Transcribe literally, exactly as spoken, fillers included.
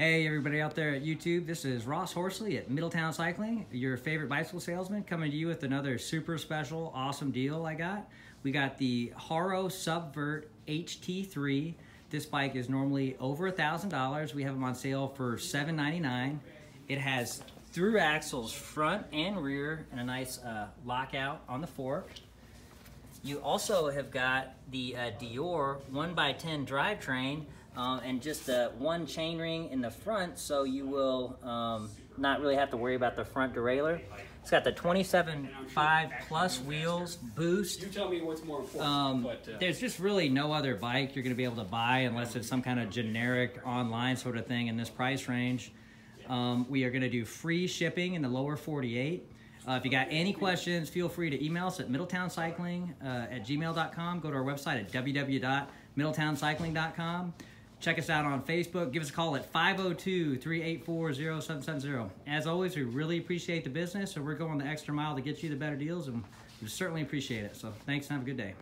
Hey everybody out there at YouTube, this is Ross Horsley at Middletown Cycling, your favorite bicycle salesman, coming to you with another super special, awesome deal I got. We got the Haro Subvert H T three. This bike is normally over a thousand dollars. We have them on sale for seven ninety-nine. It has through axles front and rear and a nice uh, lockout on the fork. You also have got the uh, Deore one by ten drivetrain um, and just uh, one chain ring in the front, so you will um, not really have to worry about the front derailleur. It's got the twenty-seven point five plus wheels, boost. You tell me what's more important. Um, but, uh, there's just really no other bike you're going to be able to buy unless it's some kind of generic online sort of thing in this price range. Um, we are going to do free shipping in the lower forty-eight. Uh, if you got any questions, feel free to email us at middletowncycling uh, at gmail dot com. Go to our website at w w w dot middletowncycling dot com. Check us out on Facebook. Give us a call at five oh two, three eight four, oh seven seven oh. As always, we really appreciate the business, so we're going the extra mile to get you the better deals, and we certainly appreciate it. So thanks and have a good day.